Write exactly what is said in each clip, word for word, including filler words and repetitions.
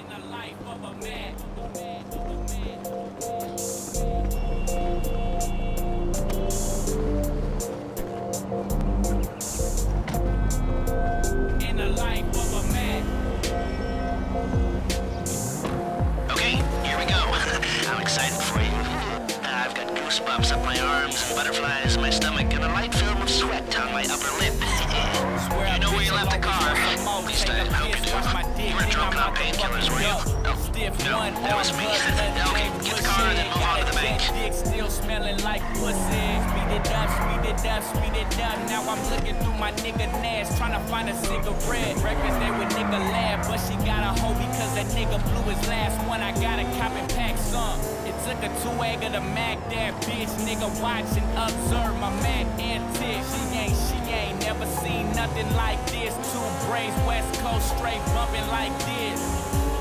in the life of a man. Of a man, of a man, of a man. In the life of a man. Okay, here we go. I'm excited for you. I've got goosebumps up my arms and butterflies in my stomach and a light film of sweat on my upper lip. You know where you left the car. At least I hope you do. You were drunk on painkillers, were you? No, no, that was me. Okay, get the car and then move on to the bank. Still smelling like pussy. Speed it up, speed it up, speed it up. Now I'm looking through my nigga Nash, trying to find a cigarette. Records they with nigga laugh, but she got a hoe because that nigga blew his last one. I got a cop and pack some. It took a two egg of the Mac, that bitch. Nigga watch and observe my Mac antics. She ain't, she ain't never seen nothing like this. Two brains, West Coast straight bumping like this.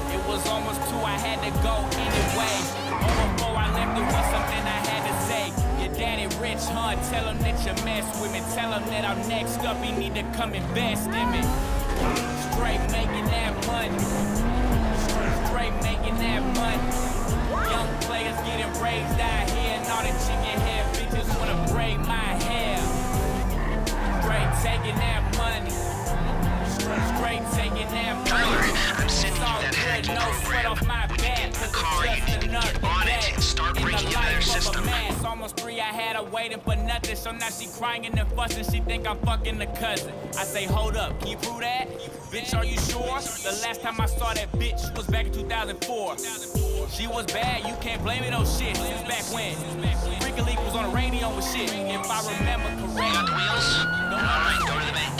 It was almost two, I had to go anyway. Oh, before I left, there was something I had to say. Your daddy rich, huh? Tell him that you mess with me. Tell him that I'm next up, he need to come invest in me. Straight making that money. Straight making that money. Young players getting raised out here, and all the chicken head bitches wanna braid my hair. Straight taking that money. Straight, straight taking that money. Tyler, I'm sending you that hacking no program. When you get in the car, you need to get on it and start breaking into their system. It's almost three, I had her waiting for nothing. So now she crying and fussing, she think I'm fucking the cousin. I say, hold up, can you prove that? Bitch, are you sure? The last time I saw that bitch was back in two thousand four. She was bad, you can't blame it on shit. Since back when Freakin' Leak was on the radio with shit. If I remember correctly. Got the wheels? Alright, go to the bank.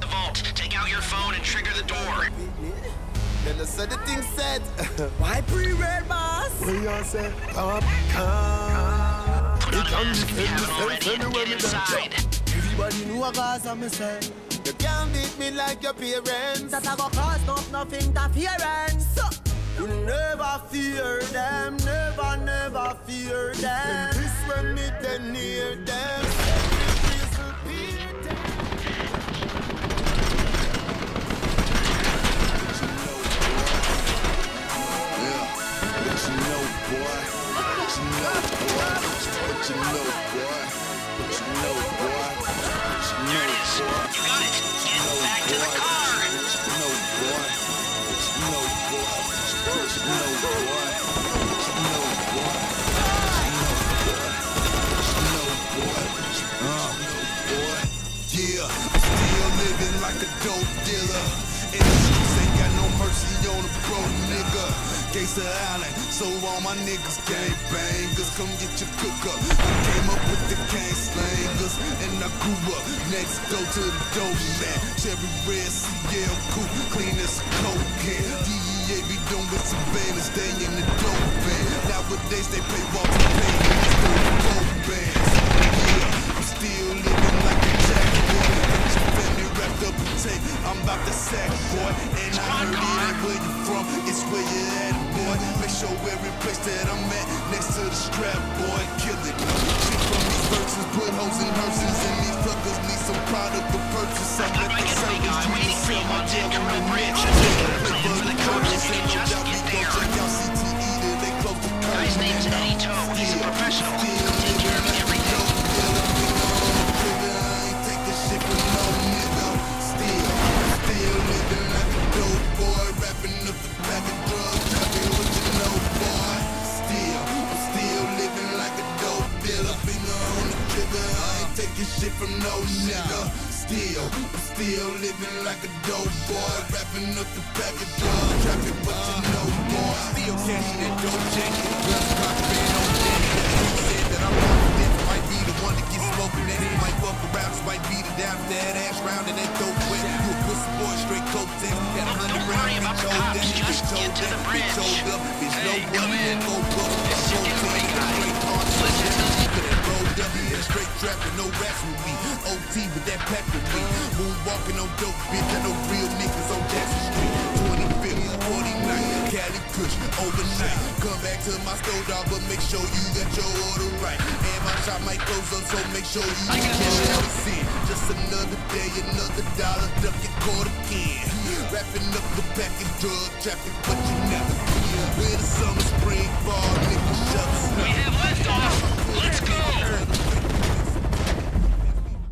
The vault, take out your phone and trigger the door. Then the sudden thing said, why pre-red, boss? Beyonce, pop, come. Put on a mask if you haven't already and get inside. Everybody knew I was on my side. You can't beat me like your parents. That I got caused off nothing to fearance. So, you never fear them, never, never fear them. This when me then near them. But you know, boy. But you know, boy. But you know, boy. But you know, boy. But you know, boy. You got it. Get back to the car. But you know, boy. But you know, boy. But you know, boy. But you know, boy. But you know, boy. But you know, boy. Yeah, still living like a dope dealer. And the streets ain't got no mercy on a broke nigga. Gangsta Island, so all my niggas gang bangers, come get your cook up. I came up with the gang slangers, and I grew up. Next go to the dope man, Cherry Red, C L coupe, clean as cocaine. D E A be done with some bandits, they in the dope band. Nowadays they play walk to pay, they still the dope bands. Yeah, I'm still living like a jackboy. Got your family wrapped up in tape, I'm about to sack boy, and I heard it where you from, it's where you at. Make sure every place that I'm at, next to the strap, boy, kill it. Shit from these verses, put hoes in hearses, and these fuckers need some product of purchase. I got my guest big eye, waiting for you on deck, I'm real rich. I think I'm coming for the cops if you just get there. Guy's name's Eddie Toe, he's a professional. He'll take care of everything. I ain't take this shit from no nigga. Still, still living like a dope boy, wrapping up the pack of drugs. Taking shit from no nigga. Still, I'm still living like a dope boy. Wrapping up the bag of drugs, trapping but you know more. Still cashing that dope jacket. Just rockin' on deck. He said that I'm poppin' this. Might be the one that gets smoking. That he might fuck around, just might beat it down. That ass round and that dope wet. You a pussy boy, straight coke test. That hundred round, bitch hold that. Just get to the bridge. Hey, come in. This shit gets big high. Listen to me. Straight trapping, no raps with me. O T with that pack with me. Moonwalking on dope, bitch. I know real niggas on Jackson Street. twenty-fifth, forty-ninth, Cali Kush, overnight. Come back to my store, dog, but make sure you got your order right. And my shop might close up, so make sure you I got this shit. Just another day, another dollar, duck your quarter again. Wrapping up the back and drug traffic, but you never feel where the summer's.